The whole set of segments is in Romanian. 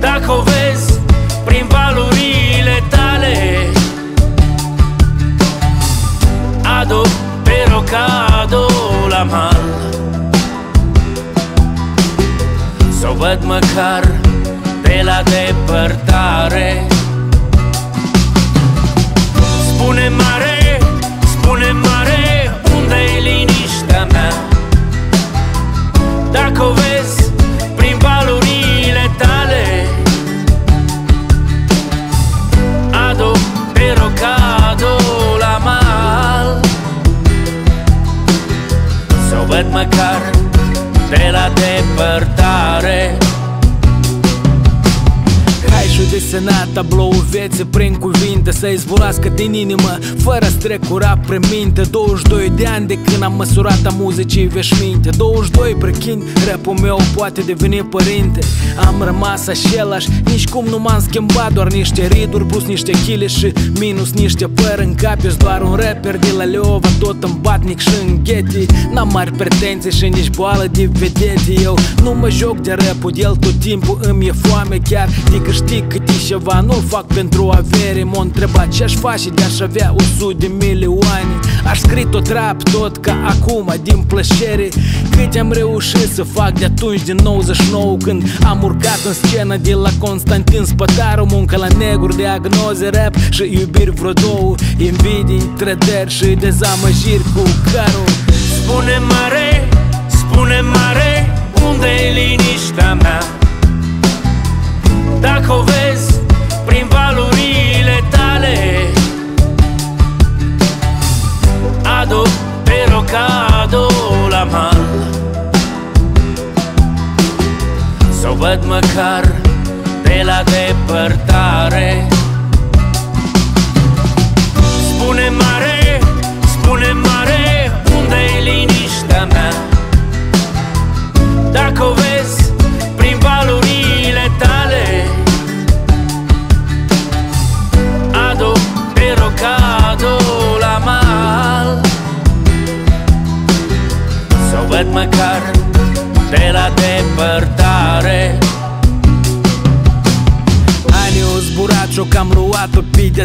Dacă o vezi prin valurile tale, adu pe rocado la mal, s-o văd măcar de la depărtare. Spune mare, spune mare, unde-i liniștea mea? Dacă o vezi prin valurile tale, adu pe rocado la mal, s-o văd măcar de la depărtare. Și desena tabloul vieții prin cuvinte, să-i zburască din inimă fără strecura prin minte. 22 de ani de când am măsurat a muzicii veșminte, 22 prechind, rap-ul meu poate deveni părinte. Am rămas așelași, nici cum nu m-am schimbat, doar niște riduri, plus niște chile și minus niște păr în cap. Ești doar un rapper de la Leova, tot în batnic și în ghetii, n-am mari pretenții și nici boală de vedete. Eu nu mă joc de rap-ul, el tot timpul îmi e foame, chiar de câștig cât e ceva, nu-l fac pentru avere. M-o întreba ce-aș face de-aș avea 100 de milioane. Aș scrie tot rap, tot ca acum, din plăcere. Cât am reușit să fac de-atunci, din 99, când am urcat în scenă de la Constantin Spătaru. Muncă la negru, diagnoze, rap și iubiri vreo două, invidii, trădări și dezamăgiri cu carul. Spune mare, spune mare, unde-i liniștea mea? Dacă o vezi prin valurile tale, adu pe rocado la mal, s-o văd măcar de la depărtare. Spune mare, spune mare, unde-i liniștea mea? Dacă o vezi prin valurile tale, adu pe rocado la mal, s-o văd măcar de la depărtare. Și eu cam luat-o pe de-a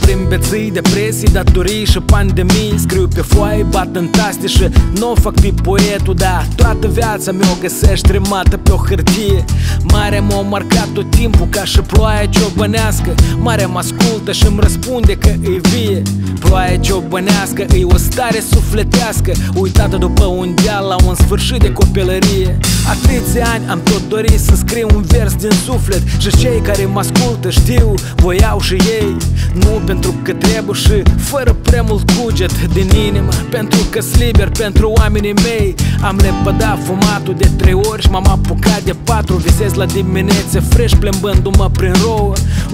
prin beții, depresii, datorii și pandemii. Scriu pe foaie, bat în taste și n-o fac pe poetul, dar toată viața mi-o găsești rimată pe o hârtie. Marea m-a marcat tot timpul ca și ploaia ciobănească, marea mă ascultă și îmi răspunde că e vie. Ploaia ciobănească e o stare sufletească, uitată după un deal la un sfârșit de copilărie. Atâția ani am tot dorit să scriu un vers din suflet, și cei care mă ascultă știu, voiau și ei. Nu pentru că trebuie și fără prea mult cuget din inimă, pentru că-s liber pentru oamenii mei. Am repădat fumatul de 3 ori și m-am apucat de 4. Visez la diminețe fresh plâmbându-mă prin rouă.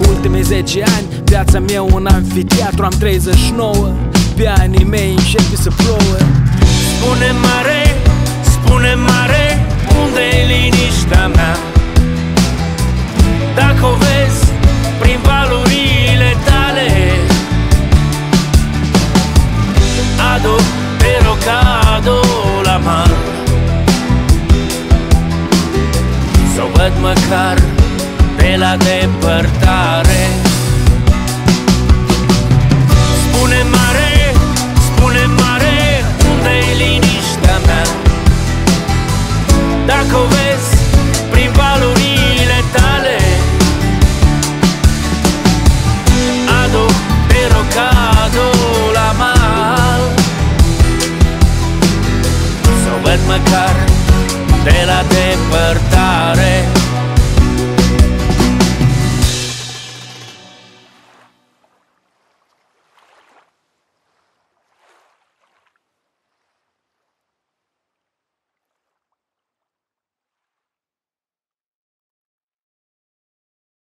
Ultimii 10 ani, viața mea un amfiteatru, am 39, pe anii mei începe să plouă. Spune mare, spune mare, unde-i liniștea mea? Dacă o vezi prin valurile tale, adu pe rocado la mal, s-o văd măcar de la depărtare. Spune mare, spune mare, unde-i liniștea mea? Dacă o vezi prin valurile tale, adu pe rocado la mal, s-o văd măcar de la depărtare.